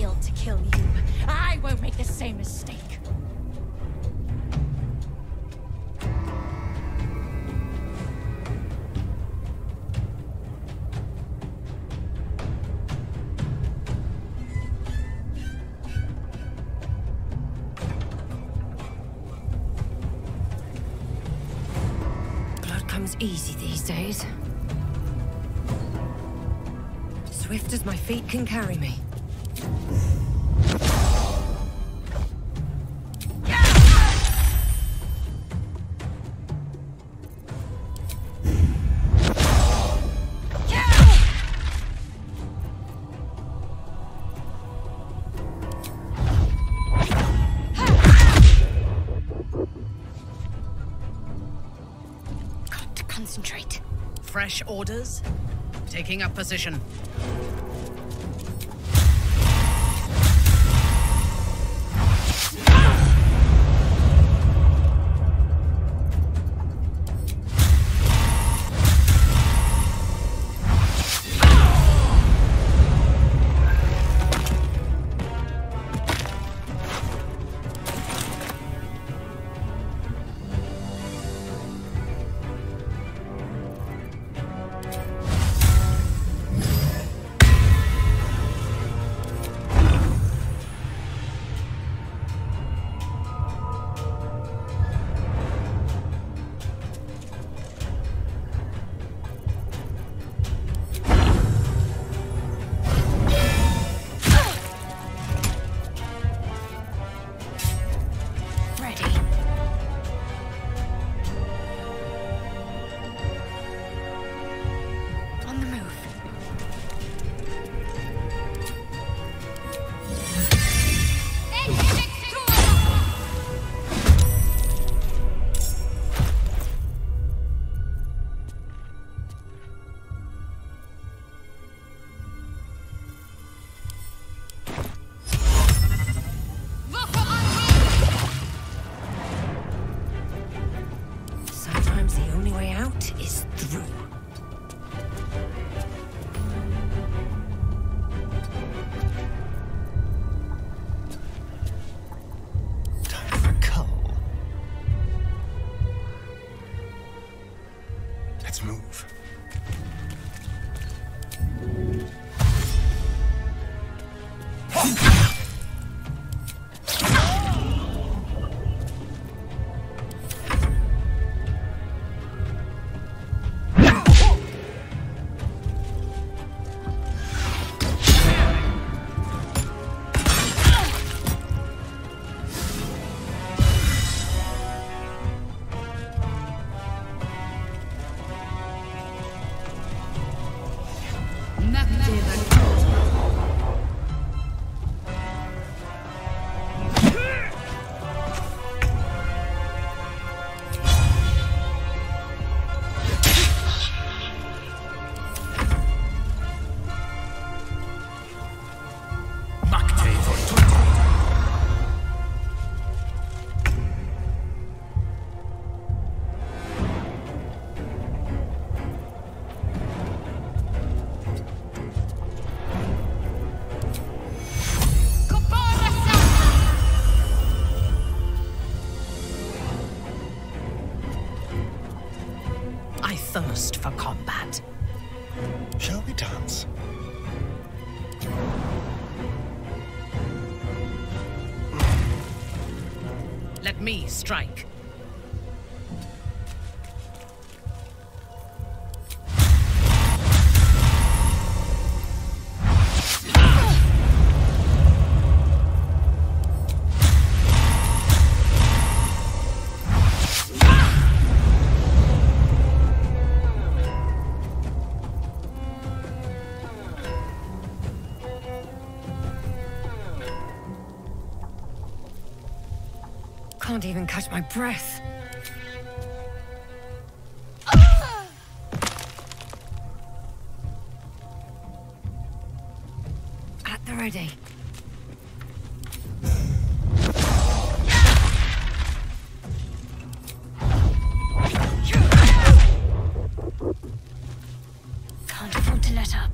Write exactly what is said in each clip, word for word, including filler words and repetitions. failed to kill you. I won't make the same mistake. Blood comes easy these days. Swift as my feet can carry me. Got to concentrate. Fresh orders? Taking up position. Thirst for combat. Shall we dance? Let me strike. I can't even catch my breath. At the ready. Can't afford to let up.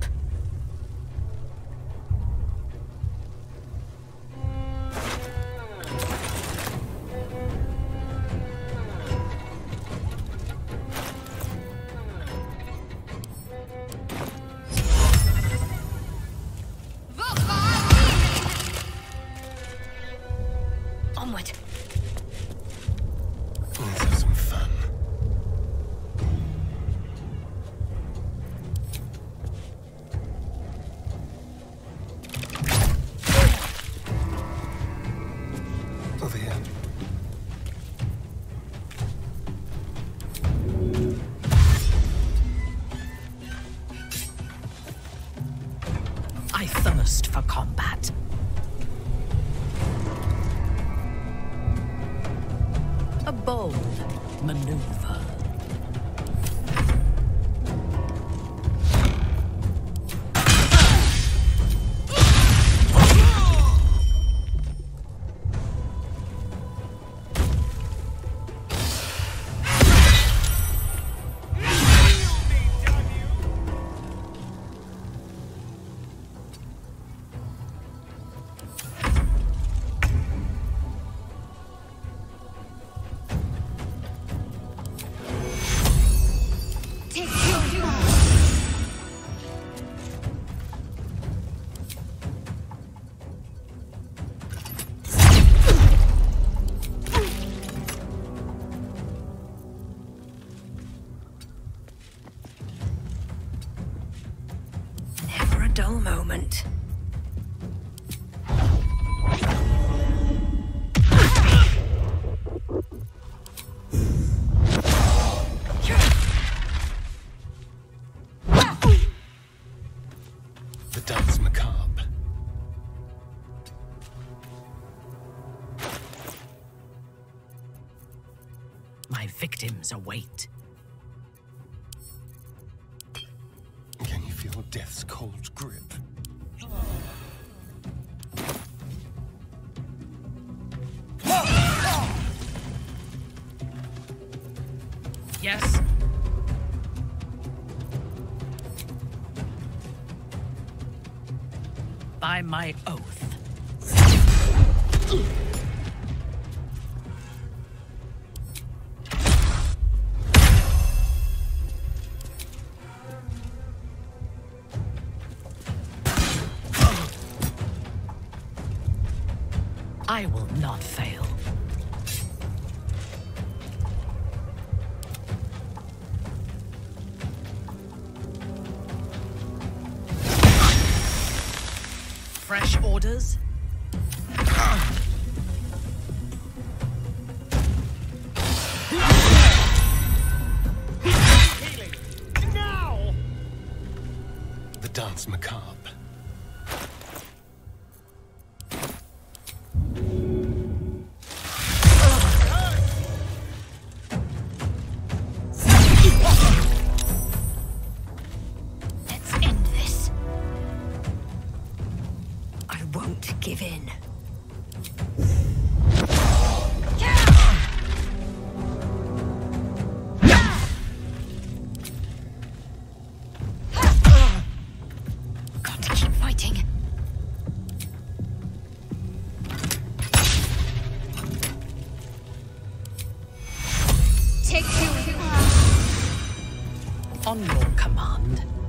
over here. I thirst for combat. A bold maneuver. Dull moment. The dance macabre. My victims await. Feel death's cold grip. Yes. By my oath. I will not fail. Fresh orders. Healing now. The dance macabre. Won't give in. Got to keep fighting. Take you. On your command.